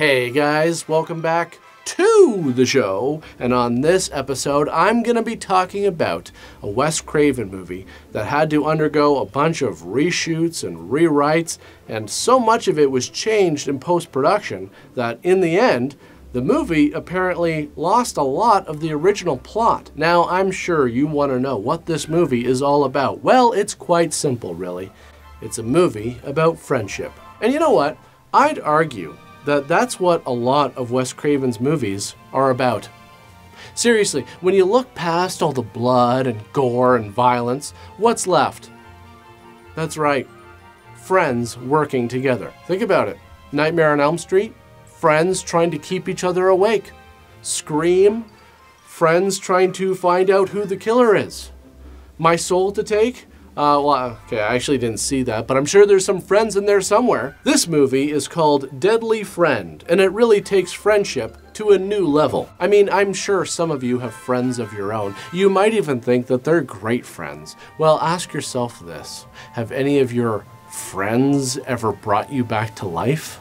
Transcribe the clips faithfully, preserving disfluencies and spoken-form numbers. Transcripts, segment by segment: Hey guys, welcome back to the show, and on this episode I'm gonna be talking about a Wes Craven movie that had to undergo a bunch of reshoots and rewrites, and so much of it was changed in post-production that in the end the movie apparently lost a lot of the original plot. Now I'm sure you want to know what this movie is all about. Well, it's quite simple really. It's a movie about friendship. And you know what? I'd argue that that's what a lot of Wes Craven's movies are about. Seriously, when you look past all the blood and gore and violence, what's left? That's right, friends working together. Think about it. Nightmare on Elm Street, friends trying to keep each other awake. Scream, friends trying to find out who the killer is. My Soul to Take, Uh, well, okay, I actually didn't see that, but I'm sure there's some friends in there somewhere. This movie is called Deadly Friend, and it really takes friendship to a new level. I mean, I'm sure some of you have friends of your own. You might even think that they're great friends. Well, ask yourself this. Have any of your friends ever brought you back to life?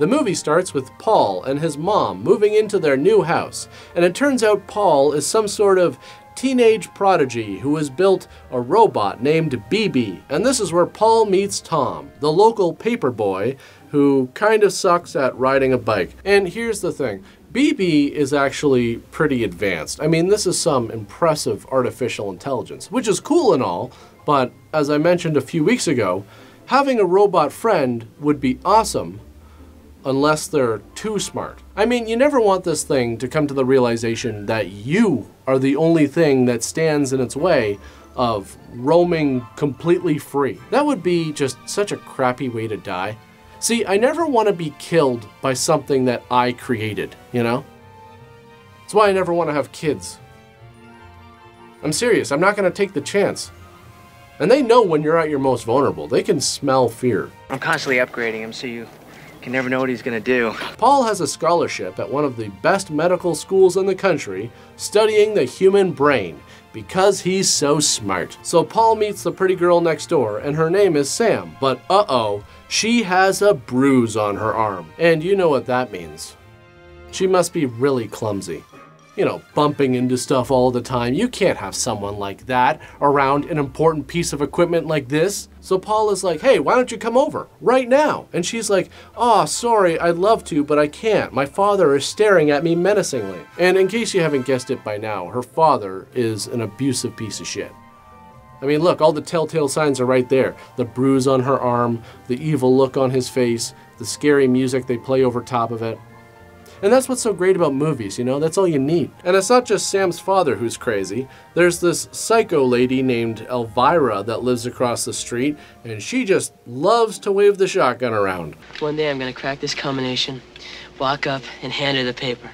The movie starts with Paul and his mom moving into their new house, and it turns out Paul is some sort of teenage prodigy who has built a robot named B B, and this is where Paul meets Tom, the local paper boy who kind of sucks at riding a bike. And here's the thing, B B is actually pretty advanced. I mean, this is some impressive artificial intelligence, which is cool and all, but as I mentioned a few weeks ago, having a robot friend would be awesome, unless they're too smart. I mean, you never want this thing to come to the realization that you are the only thing that stands in its way of roaming completely free. That would be just such a crappy way to die. See, I never want to be killed by something that I created, you know? That's why I never want to have kids. I'm serious, I'm not going to take the chance. And they know when you're at your most vulnerable. They can smell fear. I'm constantly upgrading him, so you can never know what he's gonna do. Paul has a scholarship at one of the best medical schools in the country studying the human brain because he's so smart. So Paul meets the pretty girl next door, and her name is Sam, but uh-oh, she has a bruise on her arm. And you know what that means. She must be really clumsy. You know, bumping into stuff all the time. You can't have someone like that around an important piece of equipment like this. So Paul is like, hey, why don't you come over right now? And she's like, oh, sorry, I'd love to, but I can't. My father is staring at me menacingly. And in case you haven't guessed it by now, her father is an abusive piece of shit. I mean, look, all the telltale signs are right there. The bruise on her arm, the evil look on his face, the scary music they play over top of it. And that's what's so great about movies, you know? That's all you need. And it's not just Sam's father who's crazy. There's this psycho lady named Elvira that lives across the street, and she just loves to wave the shotgun around. One day I'm gonna crack this combination, walk up, and hand her the paper.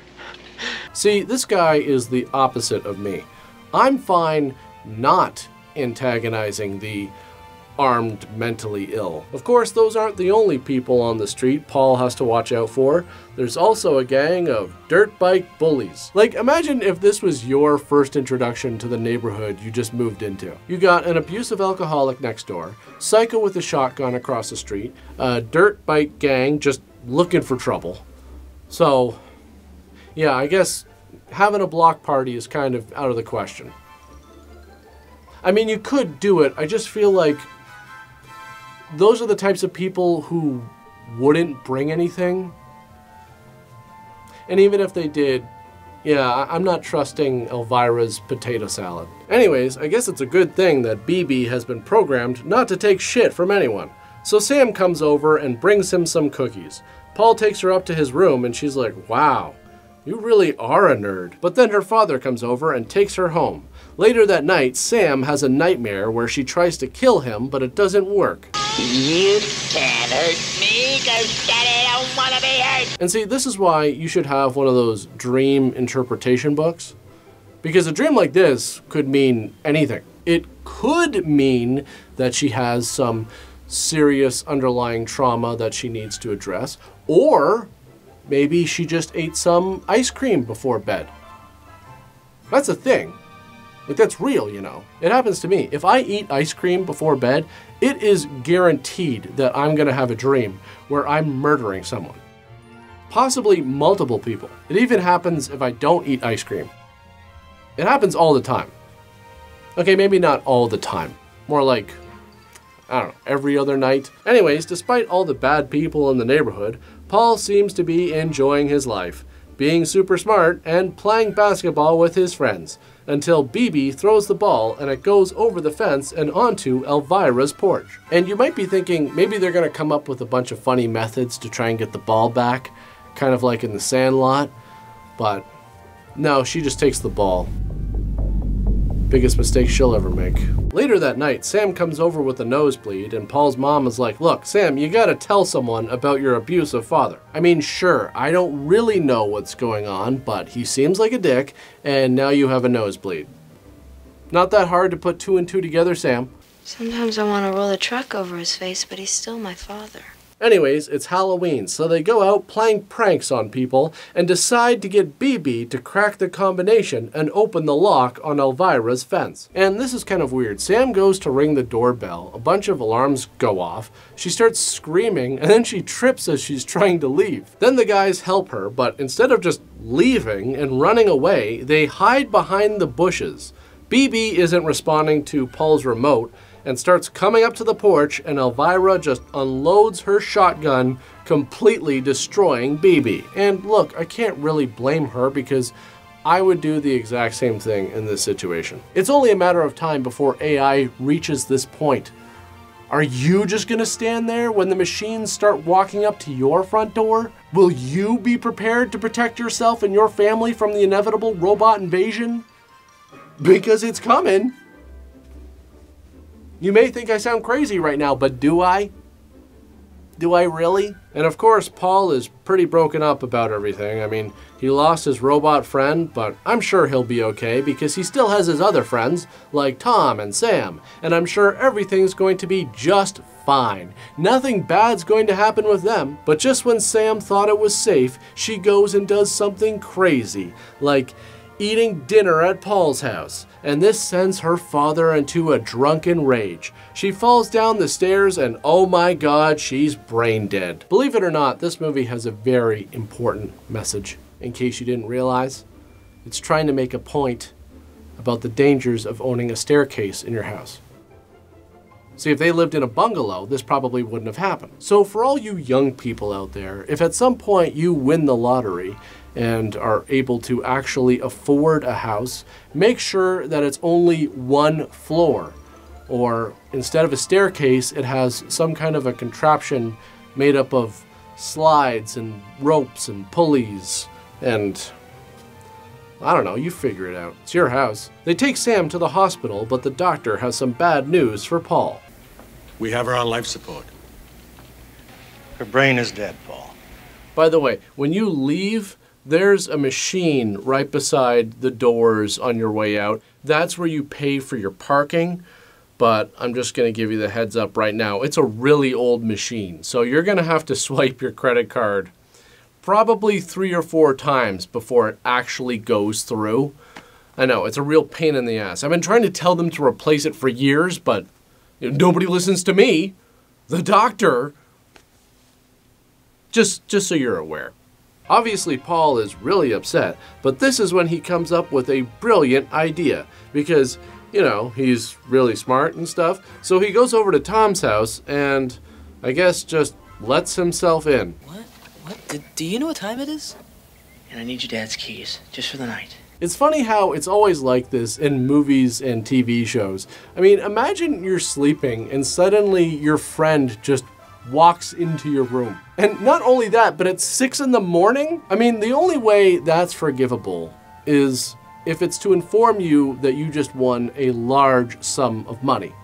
See, this guy is the opposite of me. I'm fine not antagonizing the armed mentally ill. Of course, those aren't the only people on the street Paul has to watch out for. There's also a gang of dirt bike bullies. Like, imagine if this was your first introduction to the neighborhood you just moved into. You got an abusive alcoholic next door, psycho with a shotgun across the street, a dirt bike gang just looking for trouble. So, yeah, I guess having a block party is kind of out of the question. I mean, you could do it, I just feel like those are the types of people who wouldn't bring anything. And even if they did, yeah, I'm not trusting Elvira's potato salad. Anyways, I guess it's a good thing that B B has been programmed not to take shit from anyone. So Sam comes over and brings him some cookies. Paul takes her up to his room and she's like, wow, you really are a nerd. But then her father comes over and takes her home. Later that night, Sam has a nightmare where she tries to kill him, but it doesn't work. You can't hurt me, cause Daddy don't wanna be hurt. And see, this is why you should have one of those dream interpretation books. Because a dream like this could mean anything. It could mean that she has some serious underlying trauma that she needs to address, or maybe she just ate some ice cream before bed. That's a thing. Like, that's real, you know. It happens to me. If I eat ice cream before bed, it is guaranteed that I'm gonna have a dream where I'm murdering someone. possibly multiple people. It even happens if I don't eat ice cream. It happens all the time. Okay, maybe not all the time. More like, I don't know, every other night. Anyways, despite all the bad people in the neighborhood, Paul seems to be enjoying his life, being super smart and playing basketball with his friends, until B B throws the ball and it goes over the fence and onto Elvira's porch. And you might be thinking maybe they're gonna come up with a bunch of funny methods to try and get the ball back, kind of like in The Sandlot, but no, she just takes the ball. Biggest mistake she'll ever make. Later that night, Sam comes over with a nosebleed and Paul's mom is like, look, Sam, you gotta tell someone about your abusive father. I mean, sure, I don't really know what's going on, but he seems like a dick and now you have a nosebleed. Not that hard to put two and two together, Sam. Sometimes I want to roll a truck over his face, but he's still my father. Anyways, it's Halloween, so they go out playing pranks on people and decide to get B B to crack the combination and open the lock on Elvira's fence. And this is kind of weird. Sam goes to ring the doorbell, a bunch of alarms go off, she starts screaming, and then she trips as she's trying to leave. Then the guys help her, but instead of just leaving and running away, they hide behind the bushes. B B isn't responding to Paul's remote, and starts coming up to the porch, and Elvira just unloads her shotgun, completely destroying B B. And look, I can't really blame her because I would do the exact same thing in this situation. It's only a matter of time before A I reaches this point. Are you just gonna stand there when the machines start walking up to your front door? Will you be prepared to protect yourself and your family from the inevitable robot invasion? Because it's coming. You may think I sound crazy right now, but do I? Do I really? And of course, Paul is pretty broken up about everything. I mean, he lost his robot friend, but I'm sure he'll be okay because he still has his other friends like Tom and Sam, and I'm sure everything's going to be just fine. Nothing bad's going to happen with them, but just when Sam thought it was safe, she goes and does something crazy, like eating dinner at Paul's house, and this sends her father into a drunken rage. She falls down the stairs and oh my god, she's brain dead. Believe it or not, this movie has a very important message, in case you didn't realize. It's trying to make a point about the dangers of owning a staircase in your house. See, if they lived in a bungalow, this probably wouldn't have happened. So for all you young people out there, if at some point you win the lottery and are able to actually afford a house, make sure that it's only one floor, or instead of a staircase, it has some kind of a contraption made up of slides and ropes and pulleys and I don't know, you figure it out. It's your house. They take Sam to the hospital, but the doctor has some bad news for Paul. We have her on life support. Her brain is dead, Paul. By the way, when you leave, there's a machine right beside the doors on your way out. That's where you pay for your parking, but I'm just gonna give you the heads up right now. It's a really old machine, so you're gonna have to swipe your credit card probably three or four times before it actually goes through. I know, it's a real pain in the ass. I've been trying to tell them to replace it for years, but nobody listens to me, the doctor. Just, just so you're aware. Obviously, Paul is really upset, but this is when he comes up with a brilliant idea because, you know, he's really smart and stuff. So he goes over to Tom's house and I guess just lets himself in. What? What? Do, do you know what time it is? And I need your dad's keys, just for the night. It's funny how it's always like this in movies and T V shows. I mean, imagine you're sleeping and suddenly your friend just walks into your room. And not only that, but it's six in the morning? I mean, the only way that's forgivable is if it's to inform you that you just won a large sum of money,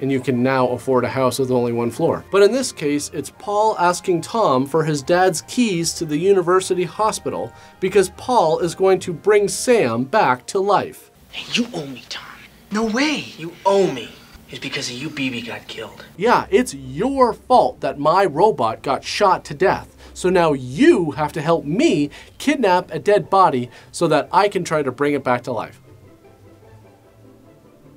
and you can now afford a house with only one floor. But in this case, it's Paul asking Tom for his dad's keys to the university hospital because Paul is going to bring Sam back to life. Hey, you owe me, Tom. No way. You owe me. It's because of you B B got killed. Yeah, it's your fault that my robot got shot to death. So now you have to help me kidnap a dead body so that I can try to bring it back to life.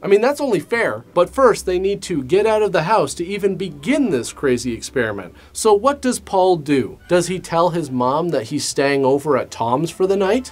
I mean, that's only fair, but first they need to get out of the house to even begin this crazy experiment. So what does Paul do? Does he tell his mom that he's staying over at Tom's for the night?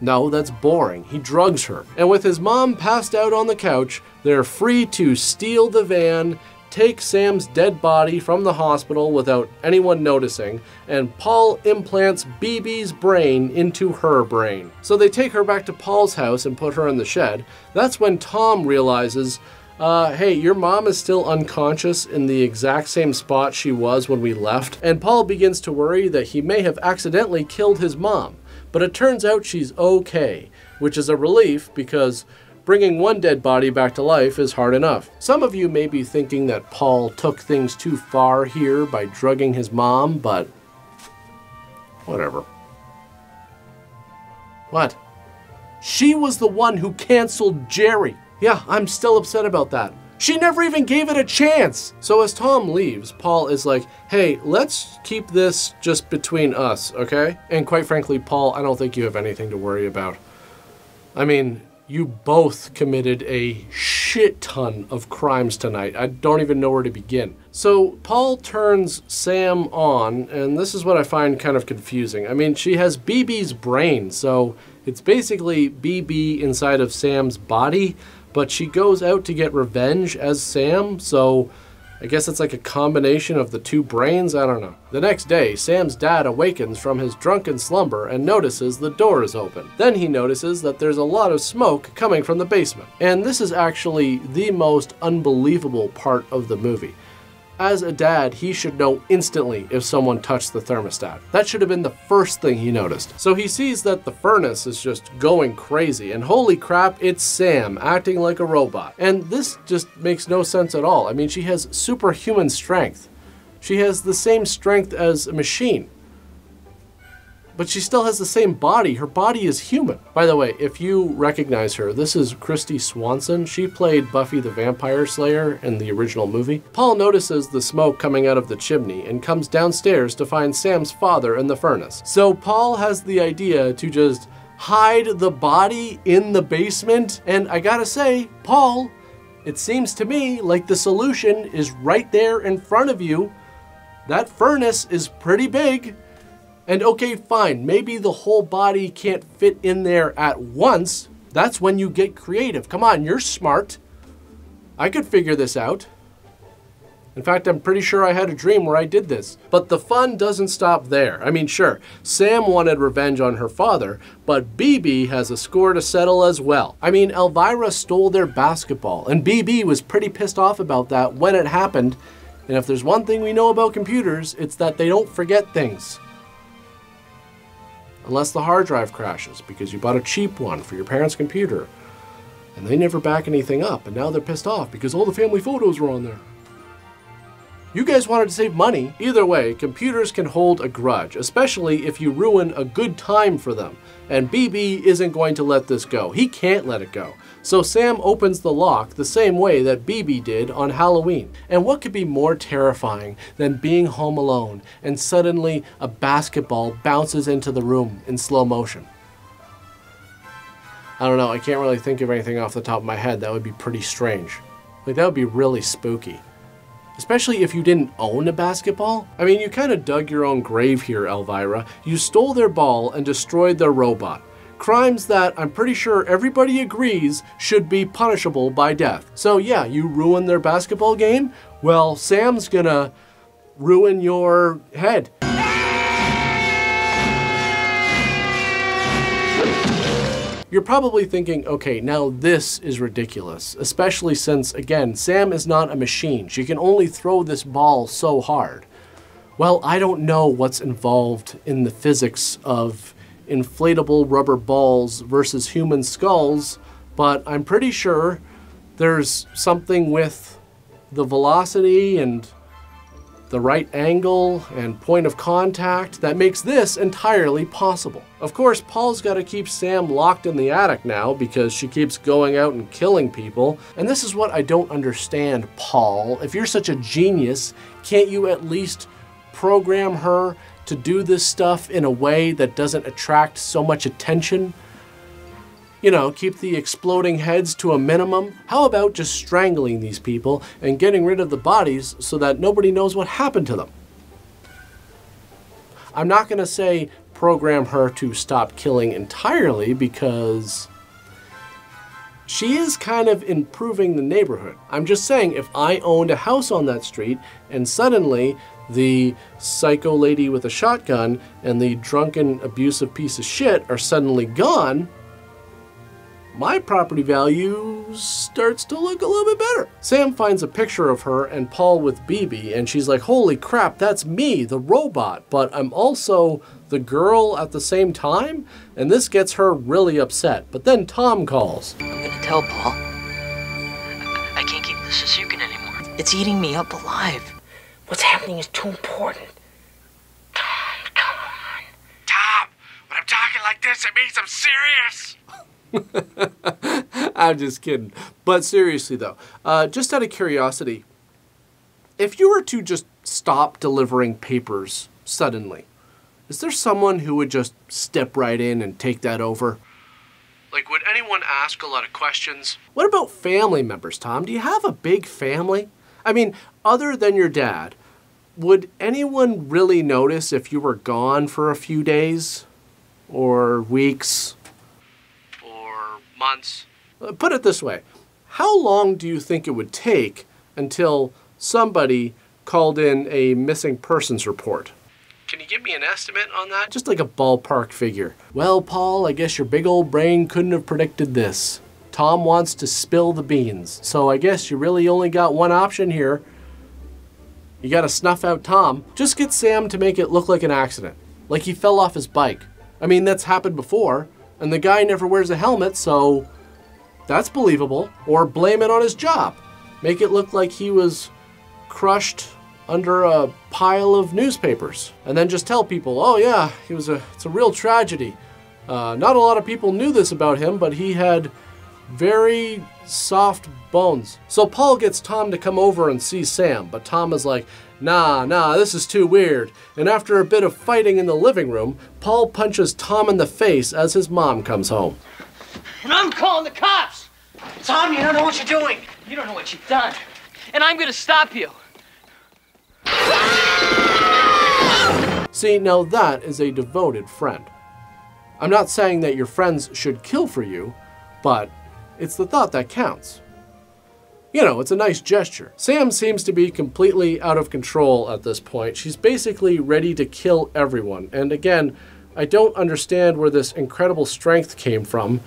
No, that's boring. He drugs her. And with his mom passed out on the couch, they're free to steal the van, take Sam's dead body from the hospital without anyone noticing, and Paul implants B B's brain into her brain. So they take her back to Paul's house and put her in the shed. That's when Tom realizes, uh, hey, your mom is still unconscious in the exact same spot she was when we left, and Paul begins to worry that he may have accidentally killed his mom. But it turns out she's okay, which is a relief because bringing one dead body back to life is hard enough. Some of you may be thinking that Paul took things too far here by drugging his mom, but whatever. What? She was the one who canceled Jerry. Yeah, I'm still upset about that. She never even gave it a chance. So as Tom leaves, Paul is like, hey, let's keep this just between us, okay? And quite frankly, Paul, I don't think you have anything to worry about. I mean, you both committed a shit ton of crimes tonight. I don't even know where to begin. So Paul turns Sam on, and this is what I find kind of confusing. I mean, she has B B's brain, so it's basically B B inside of Sam's body, but she goes out to get revenge as Sam, so I guess it's like a combination of the two brains, I don't know. The next day, Sam's dad awakens from his drunken slumber and notices the door is open. Then he notices that there's a lot of smoke coming from the basement. And this is actually the most unbelievable part of the movie. As a dad, he should know instantly if someone touched the thermostat. That should have been the first thing he noticed. So he sees that the furnace is just going crazy, and holy crap, it's Sam acting like a robot. And this just makes no sense at all. I mean, she has superhuman strength. She has the same strength as a machine, but she still has the same body. Her body is human. By the way, if you recognize her, this is Christy Swanson. She played Buffy the Vampire Slayer in the original movie. Paul notices the smoke coming out of the chimney and comes downstairs to find Sam's father in the furnace. So Paul has the idea to just hide the body in the basement. And I gotta say, Paul, it seems to me like the solution is right there in front of you. That furnace is pretty big. And okay, fine, maybe the whole body can't fit in there at once. That's when you get creative. Come on, you're smart. I could figure this out. In fact, I'm pretty sure I had a dream where I did this. But the fun doesn't stop there. I mean, sure, Sam wanted revenge on her father, but B B has a score to settle as well. I mean, Elvira stole their basketball, and B B was pretty pissed off about that when it happened. And if there's one thing we know about computers, it's that they don't forget things. Unless the hard drive crashes because you bought a cheap one for your parents' computer and they never back anything up, and now they're pissed off because all the family photos were on there. You guys wanted to save money. Either way, computers can hold a grudge, especially if you ruin a good time for them. And B B isn't going to let this go. He can't let it go. So Sam opens the lock the same way that B B did on Halloween. And what could be more terrifying than being home alone and suddenly a basketball bounces into the room in slow motion? I don't know, I can't really think of anything off the top of my head. That would be pretty strange. Like, that would be really spooky. Especially if you didn't own a basketball. I mean, you kind of dug your own grave here, Elvira. You stole their ball and destroyed their robot. Crimes that I'm pretty sure everybody agrees should be punishable by death. So yeah, you ruined their basketball game? Well, Sam's gonna ruin your head. You're probably thinking, okay, now this is ridiculous, especially since, again, Sam is not a machine. She can only throw this ball so hard. Well, I don't know what's involved in the physics of inflatable rubber balls versus human skulls, but I'm pretty sure there's something with the velocity and the right angle and point of contact that makes this entirely possible. Of course, Paul's got to keep Sam locked in the attic now because she keeps going out and killing people. And this is what I don't understand, Paul. If you're such a genius, can't you at least program her to do this stuff in a way that doesn't attract so much attention? You know, keep the exploding heads to a minimum. How about just strangling these people and getting rid of the bodies so that nobody knows what happened to them? I'm not going to say program her to stop killing entirely, because she is kind of improving the neighborhood. I'm just saying, if I owned a house on that street and suddenly the psycho lady with a shotgun and the drunken abusive piece of shit are suddenly gone, my property value starts to look a little bit better. Sam finds a picture of her and Paul with B B, and she's like, holy crap, that's me, the robot, but I'm also the girl at the same time? And this gets her really upset. But then Tom calls. I'm gonna tell Paul. I, I can't keep this a secret anymore. It's eating me up alive. What's happening is too important. Tom, come on. Tom, when I'm talking like this, it means I'm serious. I'm just kidding. But seriously though, uh, just out of curiosity, if you were to just stop delivering papers suddenly, is there someone who would just step right in and take that over? Like, would anyone ask a lot of questions? What about family members, Tom? Do you have a big family? I mean, other than your dad, would anyone really notice if you were gone for a few days or weeks? Months. Put it this way, how long do you think it would take until somebody called in a missing persons report? Can you give me an estimate on that? Just like a ballpark figure. Well, Paul, I guess your big old brain couldn't have predicted this. Tom wants to spill the beans, so I guess you really only got one option here. You gotta snuff out Tom. Just get Sam to make it look like an accident, like he fell off his bike. I mean, that's happened before. And the guy never wears a helmet, so that's believable. Or blame it on his job. Make it look like he was crushed under a pile of newspapers. And then just tell people, oh yeah, it was a, it's a real tragedy. Uh, not a lot of people knew this about him, but he had very soft bones. So Paul gets Tom to come over and see Sam, but Tom is like, nah, nah, this is too weird. And after a bit of fighting in the living room, Paul punches Tom in the face as his mom comes home. And I'm calling the cops! Tom, you don't know what you're doing. You don't know what you've done. And I'm gonna stop you. See, now that is a devoted friend. I'm not saying that your friends should kill for you, but it's the thought that counts. You know, it's a nice gesture. Sam seems to be completely out of control at this point. She's basically ready to kill everyone. And again, I don't understand where this incredible strength came from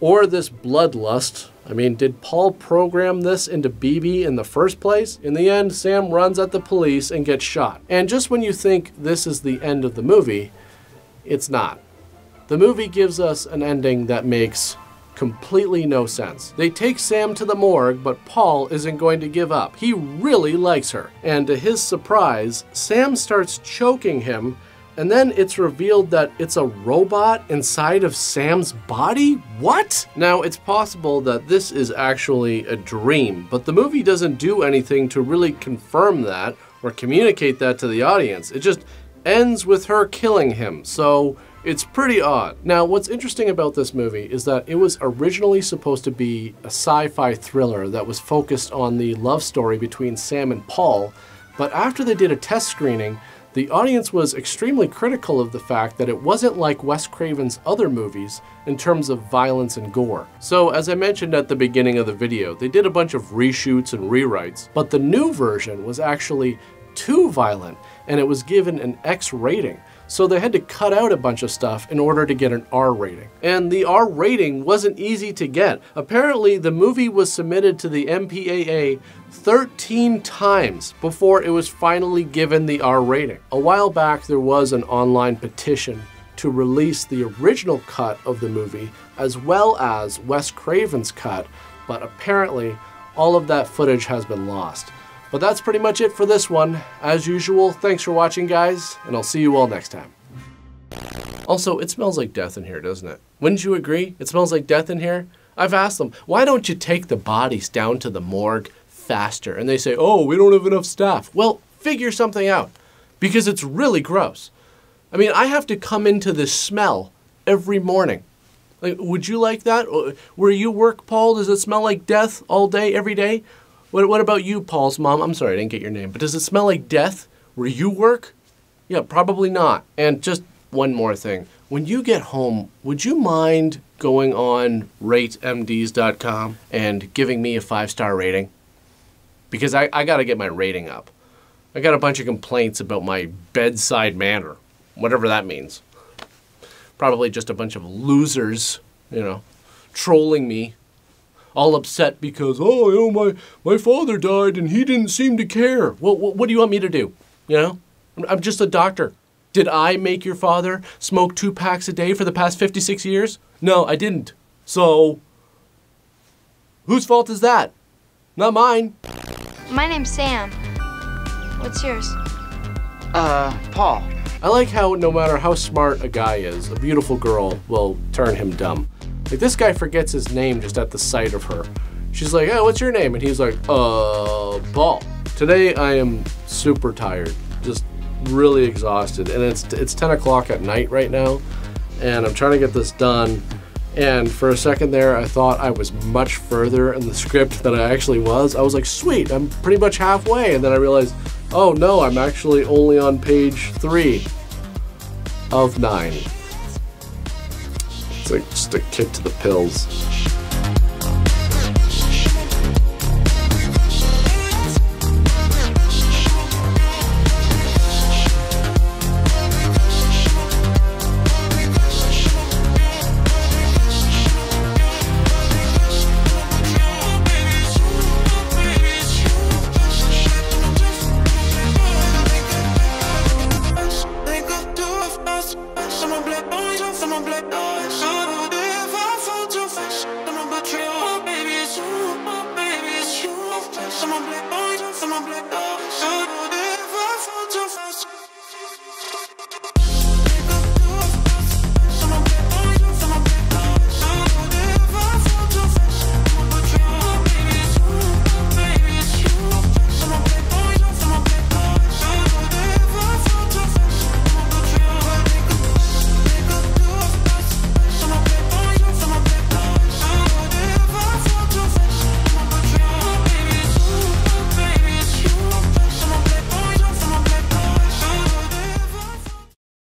or this bloodlust. I mean, did Paul program this into B B in the first place? In the end, Sam runs at the police and gets shot. And just when you think this is the end of the movie, it's not. The movie gives us an ending that makes completely no sense. They take Sam to the morgue, but Paul isn't going to give up. He really likes her. And to his surprise, Sam starts choking him, and then it's revealed that it's a robot inside of Sam's body? What? Now, it's possible that this is actually a dream, but the movie doesn't do anything to really confirm that or communicate that to the audience. It just ends with her killing him, so it's pretty odd. Now, what's interesting about this movie is that it was originally supposed to be a sci-fi thriller that was focused on the love story between Sam and Paul, but after they did a test screening, the audience was extremely critical of the fact that it wasn't like Wes Craven's other movies in terms of violence and gore. So, as I mentioned at the beginning of the video, they did a bunch of reshoots and rewrites, but the new version was actually too violent, and it was given an X rating. So they had to cut out a bunch of stuff in order to get an R rating. And the R rating wasn't easy to get. Apparently, the movie was submitted to the M P A A thirteen times before it was finally given the R rating. A while back, there was an online petition to release the original cut of the movie, as well as Wes Craven's cut, but apparently, all of that footage has been lost. But that's pretty much it for this one. As usual, thanks for watching, guys, and I'll see you all next time. Also, it smells like death in here, doesn't it? Wouldn't you agree? It smells like death in here? I've asked them, why don't you take the bodies down to the morgue faster? And they say, oh, we don't have enough staff. Well, figure something out, because it's really gross. I mean, I have to come into this smell every morning. Like, would you like that? Where you work, Paul, does it smell like death all day, every day? What, what about you, Paul's mom? I'm sorry, I didn't get your name. But does it smell like death where you work? Yeah, probably not. And just one more thing. When you get home, would you mind going on rate M Ds dot com and giving me a five star rating? Because I, I got to get my rating up. I got a bunch of complaints about my bedside manner, whatever that means. Probably just a bunch of losers, you know, trolling me, all upset because, oh, you know, my, my father died and he didn't seem to care. What, what, what do you want me to do? You know, I'm just a doctor. Did I make your father smoke two packs a day for the past fifty-six years? No, I didn't. So, whose fault is that? Not mine. My name's Sam. What's yours? Uh, Paul. I like how no matter how smart a guy is, a beautiful girl will turn him dumb. Like, this guy forgets his name just at the sight of her. She's like, oh, what's your name? And he's like, uh, Paul. Today I am super tired. Just really exhausted, and it's it's ten o'clock at night right now, and I'm trying to get this done, and for a second there I thought I was much further in the script than I actually was. I was like, sweet, I'm pretty much halfway, and then I realized, oh no, I'm actually only on page three of nine. It's like just a kick to the pills.